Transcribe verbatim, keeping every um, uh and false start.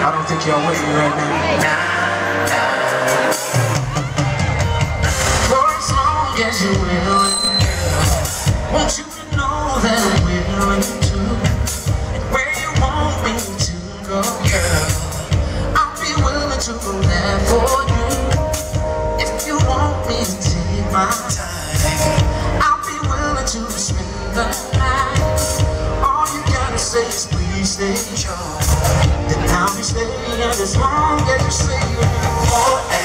I don't think y'all with me right now. For as long as you will, won't you know that I'm willing to? And where you want me to go, girl, I'll be willing to go there for you. If you want me to take my time, I'll be willing to spend the night. All you gotta say is please stay sure. I'll be staying as long as you say you want.